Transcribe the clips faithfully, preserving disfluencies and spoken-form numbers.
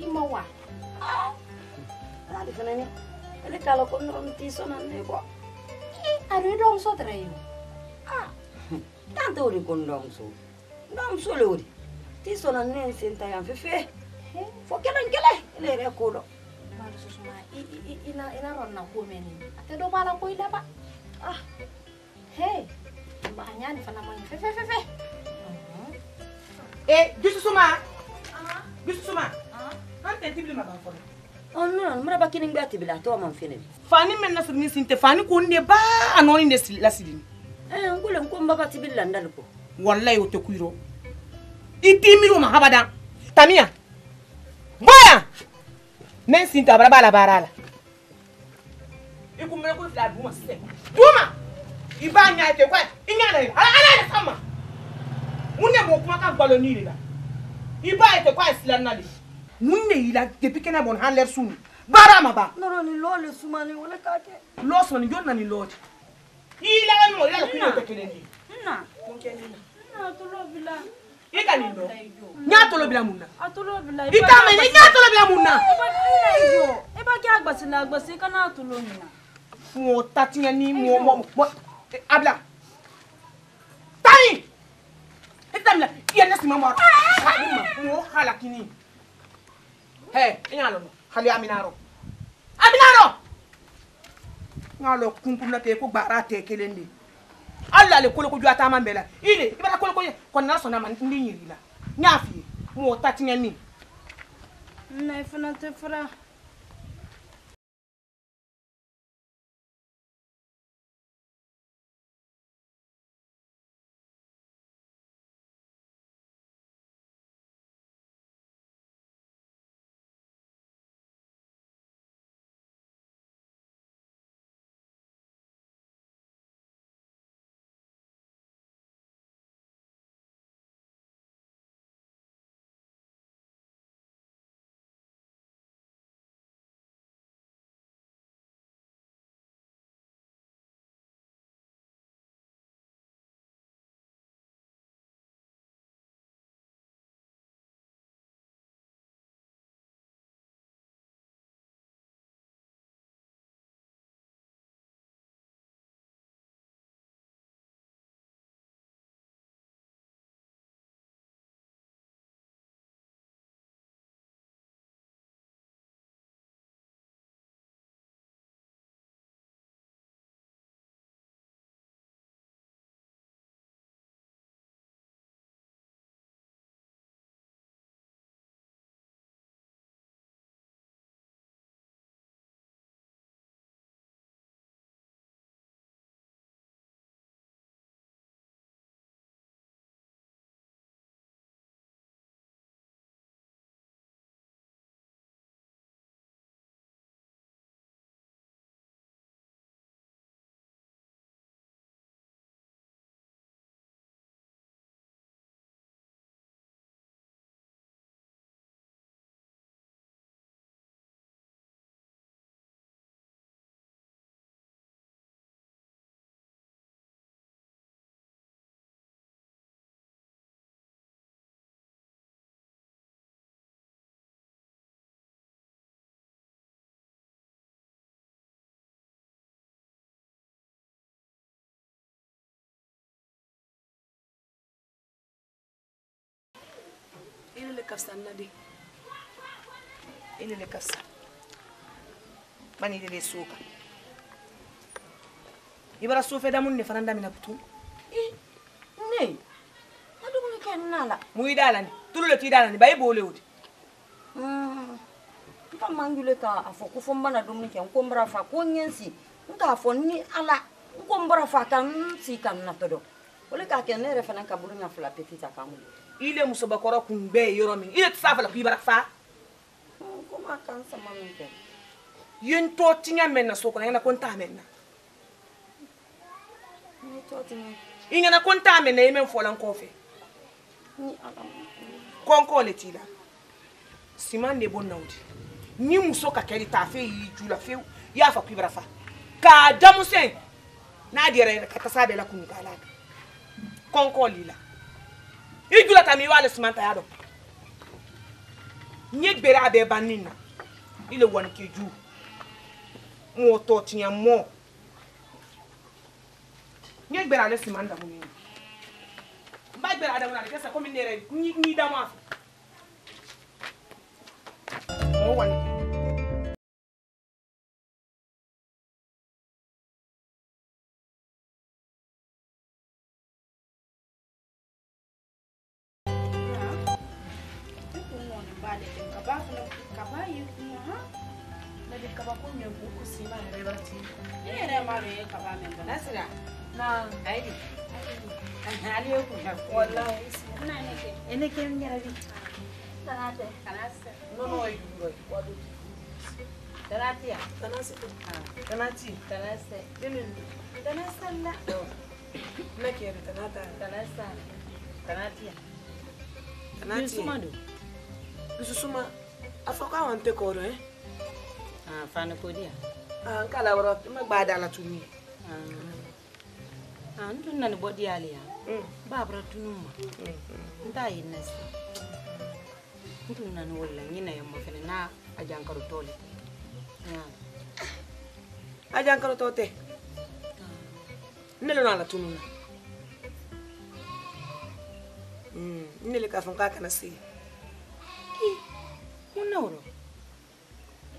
immowa ala difana ni ele talo ko no nti sona ne ko a re do so trayo ah tanto ri ko ndom so ndom so le ori ti sona ne senta ya fefe fo kelan kele ele re ko do ma so so ma ina ina ron na ko meni atedo bala ko ida ba ah hey ba anya ni fana mo ni fefe fefe eh disu soma ah disu soma ah an tentibli ma ban ko oh no, I'm not going to be able to finish. Fanny, I'm not going to be able to ba I'm not going to be able to finish. I'm not going to be able to Tamia! Boya! Men sinta brabala barala. Ikumbe ko fla buma se. Buma! Ibanya te kwa. Inyana ila. Ala ala sama. Munne mo kuma ka baloni ila. Iba te kwa silana li. Munne ila depikena bon handler suni. Bara maba. No ni lo le sumani wala kake. Lo sumani jonna ni lo. Ila an mo ila kuno tekeleni. Na. Konkenina. Na to lo bila. Ika ni do. Nya to lo bila munna. Atolo bila. Ika me ni nya to lo bila munna. E ba ki agbasi na agbasi kana to lo ni na. Fun o tatinya ni mo mo mo. Abla. Tani. Etamla. Iya nasi mama. Mo khala kini. Hey, inyalo. Khali aminaro. Aminaro. Ngalo kumpuna te ko bara te kelende. Alla le kolo ko juata mambela. Ile ibara kolo ko konna sona man ndi nyirila. Nyafi mo tatinya ni. Na fana te fra. Inele kafsa nadi. Inele kafsa. Mani dele suka. Ibara sufe damun ne faranda mina putu. Eh. Nei. Adu mun kenala. Muidala ni. Tulule tidala ni bai bole odi. Mm. Nta mangule ta afoko fombana dum ni kan kombra fa ko nyensi. Nta afoni ala kombra fa kan si kan na todo. Ole ka kenere fana ka buru na fla petita kamule. Ile musoba koro kunbe yoromi ile tsafala kuibara fa koma kan sama minte yen totinya menna sokona ngana konta menna ni totinya ingana konta menna yemen folan kofe ni ala konkole tila simande bonnaudi ni musoka kali tafe yi jula fe ya fa kuibara fa ka damusen na dire ka tasade la kunka la konkole la Igula tamiwa le sumanta yado. Nyet bera be banina. Ile wan ke ju. Mo to ti yan mo. Nyet bera le simanda mo ni. Mba bera da mo na ke sa komi nere ni ni da ma. Mo wan Tanatia, ah, fana kodi ya. Ah, kala waro, magbada la tumi. Ah, ah, ntuna ni bodi ali ya. Mm. Babra tunuma. Mm. Nta inesa. Ntuna ni wala ngina ya mofene na ajankaro tole. Ya. Ajankaro tote. Nelo na la tununa. Mm, nile ka fonka kana si. Ki. Munoro.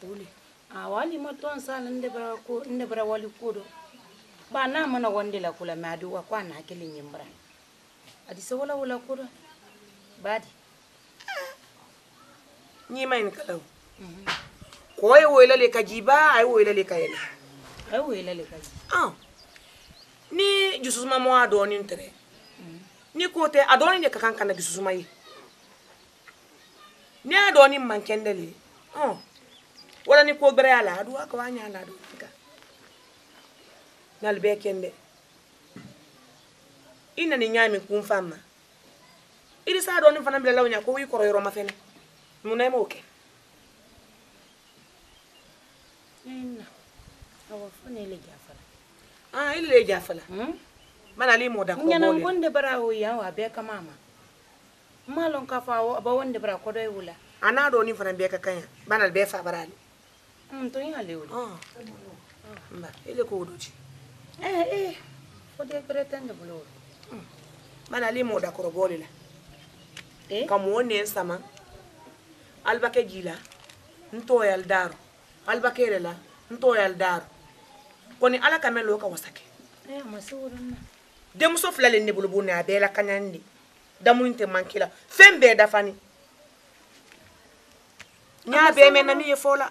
Uli, awali matoan sana ndebra ku ndebra wali kudo. Ba na mana wandela kula madu wa kwa na akili nyembra. Adi se wala wala kudo. Badi. Nyima inkalaw. Mhm. Koye wela le kajiba, ay wela le kayela. Ay wela le kaji. Ah. Ni jusuma mo adoni ntere. Ni kote adoni ne kakanka na jusuma yi. Ni adoni mankendele. Ah. Wala ni ko bere ala adu akwa nya ala adu ka nal be kende ina ni nyami ku mfama ili sa do ni fana bele lawnya ko wi ko yoro mafene munay mo ke ina awu fune le jafala ah ile le jafala hmm mana li mo da ko nyana wonde barawo ya wa be ka mama malon ka fawo ba wonde bara ko do wula ana do ni fana be ka kanya banal be fa barali Mm, to yale o. Ah. Mba, ele ko odoji. Eh eh. O de pretende bolo. Mm. Mana limo da korogole la. Eh? Kamone sama. Albake gila. Nto yal daro. Albake la. Nto yal daro. Koni ala kamelo ka wasake. Eh, masuruna. Dem so flale ne bolo bone abela kanandi. Damunte mankila. Fembe da fani. Nya be menani yefola.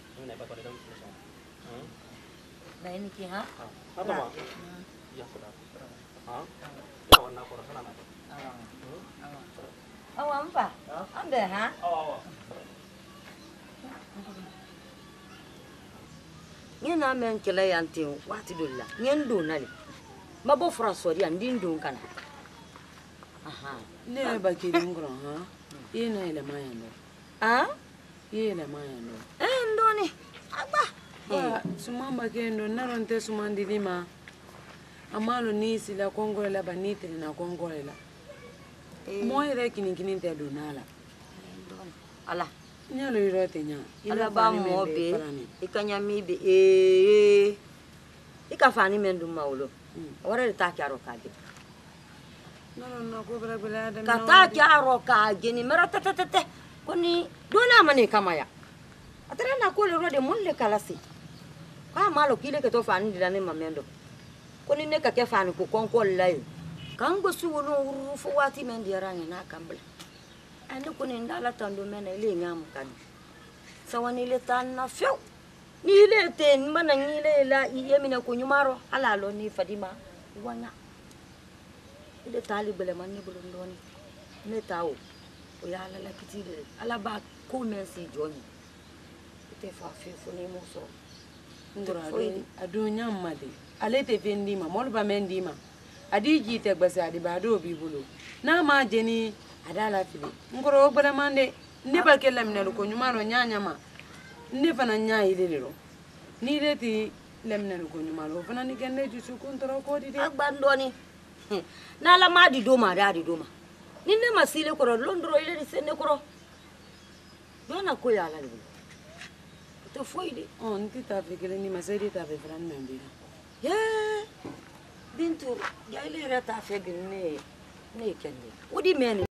ne ba kare dam Nah ini ki ha? Apa mah? Ya sudah. Ah? Ya warna koresan apa? Awang. Awang. Awang apa? Ambil ha? Awang. Ni nama yang kelayan tiu, wati dulu lah. Ni endun nali. Mabuk Fransori andi endun kan? Aha. Ni bagi dongkran ha? Ini nama yang dong. Ah? Ini nama yang dong. Endun ni. Apa? Sumamba kendo naronte sumandi lima amalo nisi la kongo la banite na kongo la moyo reki ningine te donala ala nyalo irote nya ala ba mobe ikanya mibe eh ikafani mendo maulo ore ta kyaro kaje naronno ko bra bla da kata kyaro kaje ni mara tatatete koni dona mane kama ya Atera na kule rode munle kalasi. Kwa malo kile keto fani ndani mamendo. Koni ne kake fani ku konko layo. Kango suwulu urufu wati mendirani na kambla. Ande koni ndala tando mena ile nyamu kani. Sawani ile tanna fyo. Ni ile ten mana ni ile la yemina kunyumaro alalo ni Fadima wana. Ile tali bele mani bulundoni. Ne tao. Oya ala kitile ala ba kumensi joni. I do not mad. I let a vendima, more by mendima. I did eat a bazaar, the Bado Bibulu. Now, my Jenny, I don't like it. Go over a Monday, never kill them, Neluconumaro, Yanama. Never a yay little. Needed the Lemneluconumaro, and again, let you control it. Bandoni. Nala Madi Doma, Daddy Doma. Nina Silico, Londro, Senecro. Donna Coya. To find it on the African, you must edit a grand member. Yeah, been to Galera Taffy, nay, nay, candy. What do you mean?